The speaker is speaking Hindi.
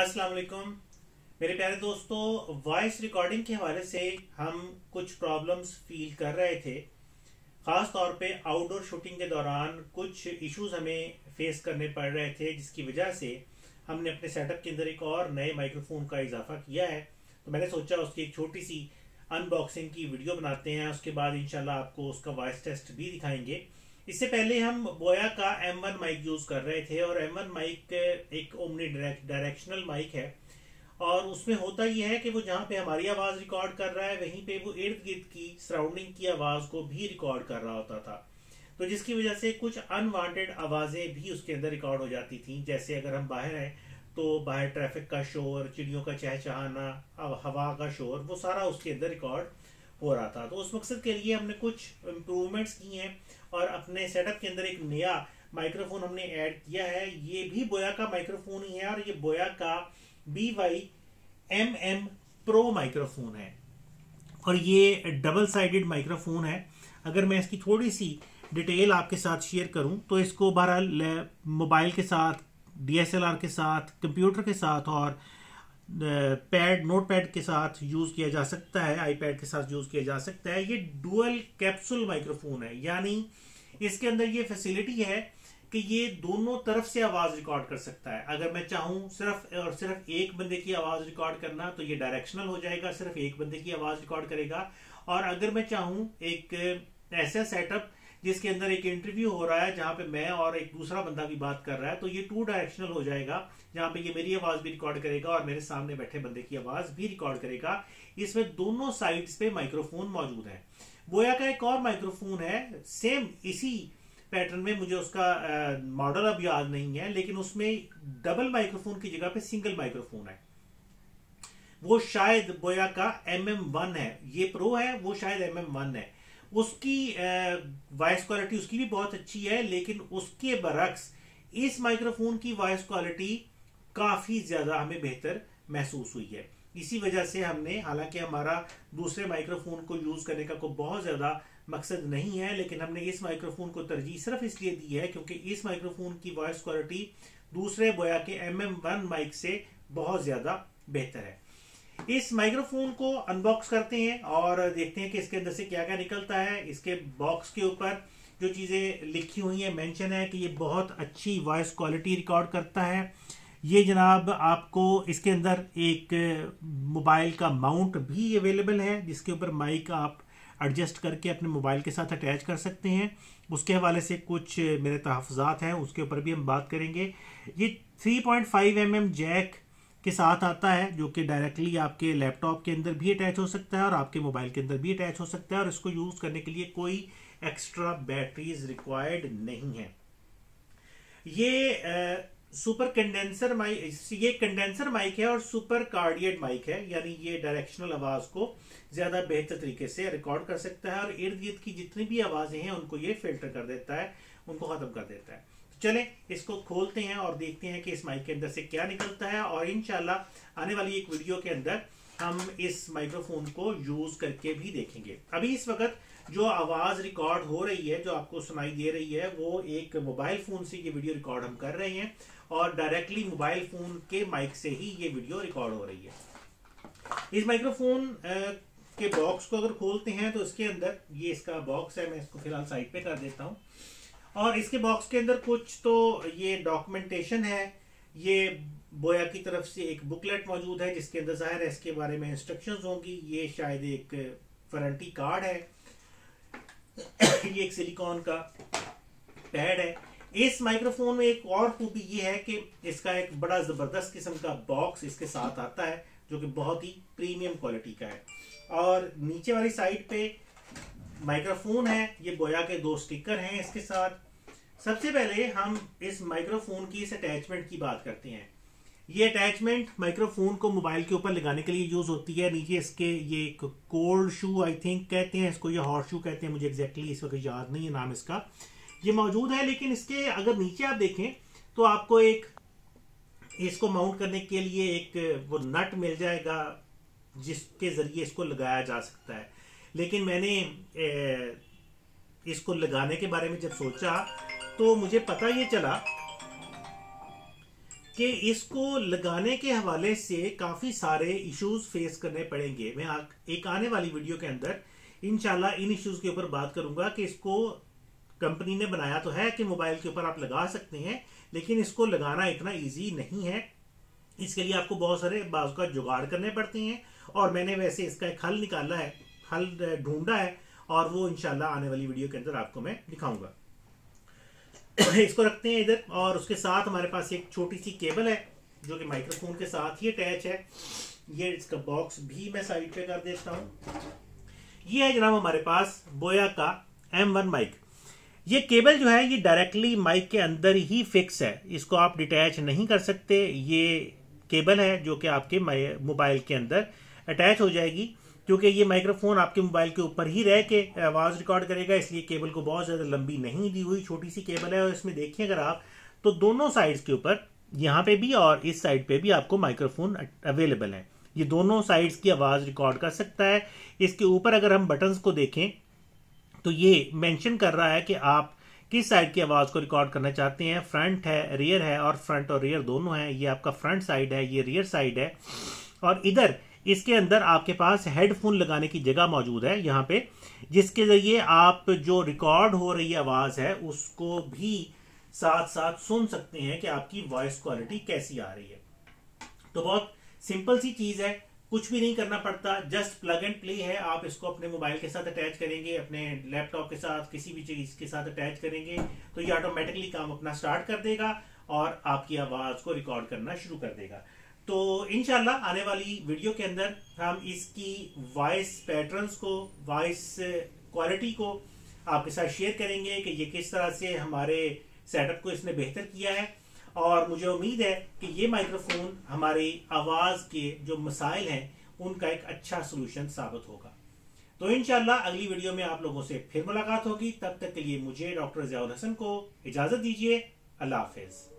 अस्सलाम वालेकुम मेरे प्यारे दोस्तों, वॉइस रिकॉर्डिंग के हवाले से हम कुछ प्रॉब्लम्स फील कर रहे थे। ख़ास तौर पे आउटडोर शूटिंग के दौरान कुछ इश्यूज हमें फेस करने पड़ रहे थे, जिसकी वजह से हमने अपने सेटअप के अंदर एक और नए माइक्रोफोन का इजाफा किया है। तो मैंने सोचा उसकी एक छोटी सी अनबॉक्सिंग की वीडियो बनाते हैं, उसके बाद इंशाल्लाह आपको उसका वॉइस टेस्ट भी दिखाएंगे। इससे पहले हम बोया का M1 माइक यूज़ कर रहे थे और M1 माइक एक ओमनी डायरेक्शनल माइक है और उसमें होता यह है कि वो जहाँ पे हमारी आवाज़ रिकॉर्ड कर रहा है वहीं पे वो इर्द गिर्द की सराउंडिंग की आवाज़ को भी रिकॉर्ड कर रहा होता था, तो जिसकी वजह से कुछ अनवांटेड आवाज़ें भी उसके अंदर रिकॉर्ड हो जाती थी। जैसे अगर हम बाहर हैं तो बाहर ट्रैफिक का शोर, चिड़ियों का चहचहाना, हवा का शोर, वो सारा उसके अंदर रिकॉर्ड हो रहा था। तो उस मकसद के लिए हमने कुछ इम्प्रूवमेंट्स की हैं और अपने सेटअप के अंदर एक नया माइक्रोफोन हमने ऐड किया है। ये भी बोया का माइक्रोफोन ही है और ये बोया का BY-MM1 Pro माइक्रोफोन है और ये डबल साइडेड माइक्रोफोन है। अगर मैं इसकी थोड़ी सी डिटेल आपके साथ शेयर करूं तो इसको बहरहाल मोबाइल के साथ, DSLR के साथ, कंप्यूटर के साथ और नोट पैड के साथ यूज़ किया जा सकता है, iPad के साथ यूज़ किया जा सकता है। ये डुअल कैप्सूल माइक्रोफोन है, यानी इसके अंदर ये फैसिलिटी है कि ये दोनों तरफ से आवाज़ रिकॉर्ड कर सकता है। अगर मैं चाहूँ सिर्फ और सिर्फ एक बंदे की आवाज़ रिकॉर्ड करना तो ये डायरेक्शनल हो जाएगा, सिर्फ एक बंदे की आवाज़ रिकॉर्ड करेगा। और अगर मैं चाहूँ एक ऐसा सेटअप जिसके अंदर एक इंटरव्यू हो रहा है जहाँ पे मैं और एक दूसरा बंदा भी बात कर रहा है तो ये टू डायरेक्शनल हो जाएगा, जहाँ पे ये मेरी आवाज़ भी रिकॉर्ड करेगा और मेरे सामने बैठे बंदे की आवाज़ भी रिकॉर्ड करेगा। इसमें दोनों साइड्स पे माइक्रोफोन मौजूद है। बोया का एक और माइक्रोफोन है सेम इसी पैटर्न में, मुझे उसका मॉडल अब याद नहीं है, लेकिन उसमें डबल माइक्रोफोन की जगह पे सिंगल माइक्रोफोन है। वो शायद बोया का MM1 है, ये प्रो है, वो शायद MM1 है। उसकी वॉइस क्वालिटी उसकी भी बहुत अच्छी है, लेकिन उसके बरक्स इस माइक्रोफोन की वॉइस क्वालिटी काफ़ी ज़्यादा हमें बेहतर महसूस हुई है। इसी वजह से हमने, हालांकि हमारा दूसरे माइक्रोफोन को यूज़ करने का कोई बहुत ज़्यादा मकसद नहीं है, लेकिन हमने इस माइक्रोफोन को तरजीह सिर्फ इसलिए दी है क्योंकि इस माइक्रोफोन की वॉइस क्वालिटी दूसरे बोया के MM1 माइक से बहुत ज़्यादा बेहतर है। इस माइक्रोफोन को अनबॉक्स करते हैं और देखते हैं कि इसके अंदर से क्या क्या निकलता है। इसके बॉक्स के ऊपर जो चीज़ें लिखी हुई हैं, मेंशन है कि ये बहुत अच्छी वॉइस क्वालिटी रिकॉर्ड करता है। ये जनाब आपको इसके अंदर एक मोबाइल का माउंट भी अवेलेबल है जिसके ऊपर माइक आप एडजस्ट करके अपने मोबाइल के साथ अटैच कर सकते हैं। उसके हवाले से कुछ मेरे तहफ़्ज़ात हैं, उसके ऊपर भी हम बात करेंगे। ये 3.5mm जैक के साथ आता है जो कि डायरेक्टली आपके लैपटॉप के अंदर भी अटैच हो सकता है और आपके मोबाइल के अंदर भी अटैच हो सकता है और इसको यूज़ करने के लिए कोई एक्स्ट्रा बैटरीज रिक्वायर्ड नहीं है। ये सुपर कंडेंसर माइक, ये कंडेंसर माइक है और सुपर कार्डियड माइक है, यानी ये डायरेक्शनल आवाज़ को ज़्यादा बेहतर तरीके से रिकॉर्ड कर सकता है और इर्द गिर्द की जितनी भी आवाज़ें हैं उनको ये फिल्टर कर देता है, उनको ख़त्म कर देता है। चलें इसको खोलते हैं और देखते हैं कि इस माइक के अंदर से क्या निकलता है और इंशाल्लाह आने वाली एक वीडियो के अंदर हम इस माइक्रोफोन को यूज़ करके भी देखेंगे। अभी इस वक्त जो आवाज़ रिकॉर्ड हो रही है, जो आपको सुनाई दे रही है, वो एक मोबाइल फ़ोन से ये वीडियो रिकॉर्ड हम कर रहे हैं और डायरेक्टली मोबाइल फ़ोन के माइक से ही ये वीडियो रिकॉर्ड हो रही है। इस माइक्रोफोन के बॉक्स को अगर खोलते हैं तो इसके अंदर, ये इसका बॉक्स है, मैं इसको फिलहाल साइड पर कर देता हूँ, और इसके बॉक्स के अंदर कुछ तो ये डॉक्यूमेंटेशन है। ये बोया की तरफ से एक बुकलेट मौजूद है जिसके अंदर ज़ाहिर है इसके बारे में इंस्ट्रक्शंस होंगी। ये शायद एक वारंटी कार्ड है। ये एक सिलिकॉन का पैड है। इस माइक्रोफोन में एक और खूबी ये है कि इसका एक बड़ा ज़बरदस्त किस्म का बॉक्स इसके साथ आता है जो कि बहुत ही प्रीमियम क्वालिटी का है और नीचे वाली साइड पे माइक्रोफोन है। ये बोया के दो स्टिकर हैं इसके साथ। सबसे पहले हम इस माइक्रोफोन की इस अटैचमेंट की बात करते हैं। ये अटैचमेंट माइक्रोफोन को मोबाइल के ऊपर लगाने के लिए यूज़ होती है। नीचे इसके ये एक कोल्ड शू आई थिंक कहते हैं इसको, ये हॉट शू कहते हैं, मुझे एग्जैक्टली इस वक्त याद नहीं है नाम इसका, ये मौजूद है। लेकिन इसके अगर नीचे आप देखें तो आपको एक इसको माउंट करने के लिए एक वो नट मिल जाएगा जिसके ज़रिए इसको लगाया जा सकता है। लेकिन मैंने इसको लगाने के बारे में जब सोचा तो मुझे पता ये चला कि इसको लगाने के हवाले से काफी सारे इश्यूज फेस करने पड़ेंगे। मैं एक आने वाली वीडियो के अंदर इंशाल्लाह इन इश्यूज के ऊपर बात करूंगा कि इसको कंपनी ने बनाया तो है कि मोबाइल के ऊपर आप लगा सकते हैं, लेकिन इसको लगाना इतना इजी नहीं है। इसके लिए आपको बहुत सारे बाजू का जुगाड़ करने पड़ते हैं और मैंने वैसे इसका एक हल निकाला है, हल ढूंढा है, और वो इंशाल्लाह आने वाली वीडियो के अंदर आपको मैं दिखाऊंगा। इसको रखते हैं इधर, और उसके साथ हमारे पास एक छोटी सी केबल है जो कि माइक्रोफोन के साथ ही अटैच है। ये इसका बॉक्स भी मैं साइड पे कर देता हूँ। ये है जनाब हमारे पास बोया का M1 माइक। ये केबल जो है ये डायरेक्टली माइक के अंदर ही फिक्स है, इसको आप डिटैच नहीं कर सकते। ये केबल है जो कि आपके मोबाइल के अंदर अटैच हो जाएगी, क्योंकि ये माइक्रोफोन आपके मोबाइल के ऊपर ही रह के आवाज़ रिकॉर्ड करेगा, इसलिए केबल को बहुत ज़्यादा लंबी नहीं दी हुई, छोटी सी केबल है। और इसमें देखिए अगर आप तो दोनों साइड्स के ऊपर, यहाँ पे भी और इस साइड पे भी आपको माइक्रोफोन अवेलेबल है। ये दोनों साइड्स की आवाज़ रिकॉर्ड कर सकता है। इसके ऊपर अगर हम बटन्स को देखें तो ये मैंशन कर रहा है कि आप किस साइड की आवाज़ को रिकॉर्ड करना चाहते हैं। फ्रंट है, रियर है, और फ्रंट और रियर दोनों है। ये आपका फ्रंट साइड है, ये रियर साइड है। और इधर इसके अंदर आपके पास हेडफोन लगाने की जगह मौजूद है यहाँ पे, जिसके जरिए आप जो रिकॉर्ड हो रही आवाज़ है उसको भी साथ साथ सुन सकते हैं कि आपकी वॉइस क्वालिटी कैसी आ रही है। तो बहुत सिंपल सी चीज़ है, कुछ भी नहीं करना पड़ता, जस्ट प्लग एंड प्ले है। आप इसको अपने मोबाइल के साथ अटैच करेंगे, अपने लैपटॉप के साथ, किसी भी चीज़ के साथ अटैच करेंगे तो ये ऑटोमेटिकली काम अपना स्टार्ट कर देगा और आपकी आवाज़ को रिकॉर्ड करना शुरू कर देगा। तो इंशाल्लाह आने वाली वीडियो के अंदर हम इसकी वॉइस पैटर्न्स को, वॉइस क्वालिटी को आपके साथ शेयर करेंगे कि ये किस तरह से हमारे सेटअप को इसने बेहतर किया है। और मुझे उम्मीद है कि ये माइक्रोफोन हमारी आवाज़ के जो मसाइल हैं उनका एक अच्छा सलूशन साबित होगा। तो इंशाल्लाह अगली वीडियो में आप लोगों से फिर मुलाकात होगी। तब तक के लिए मुझे डॉक्टर ज़िया-उल-हसन को इजाज़त दीजिए। अल्लाह हाफिज़।